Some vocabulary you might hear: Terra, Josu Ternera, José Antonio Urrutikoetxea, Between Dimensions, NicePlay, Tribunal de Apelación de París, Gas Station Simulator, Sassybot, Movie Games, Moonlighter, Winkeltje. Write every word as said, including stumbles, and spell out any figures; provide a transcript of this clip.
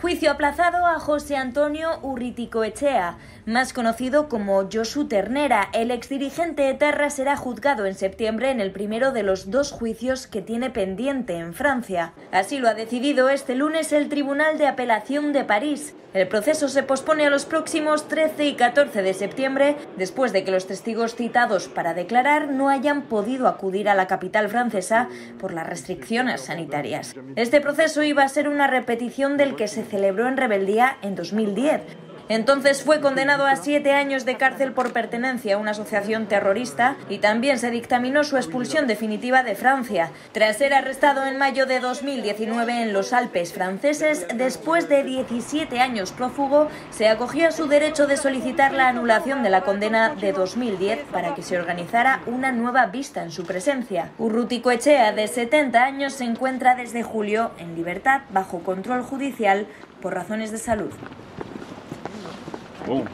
Juicio aplazado a José Antonio Urrutikoetxea, más conocido como Josu Ternera. El exdirigente de Terra será juzgado en septiembre en el primero de los dos juicios que tiene pendiente en Francia. Así lo ha decidido este lunes el Tribunal de Apelación de París. El proceso se pospone a los próximos trece y catorce de septiembre, después de que los testigos citados para declarar no hayan podido acudir a la capital francesa por las restricciones sanitarias. Este proceso iba a ser una repetición del que se celebró en rebeldía en dos mil diez. Entonces fue condenado a siete años de cárcel por pertenencia a una asociación terrorista y también se dictaminó su expulsión definitiva de Francia, tras ser arrestado en mayo de dos mil diecinueve en los Alpes franceses. Después de diecisiete años prófugo, se acogió a su derecho de solicitar la anulación de la condena de dos mil diez para que se organizara una nueva vista en su presencia. Urrutikoetxea, de setenta años, se encuentra desde julio en libertad bajo control judicial por razones de salud. Boom.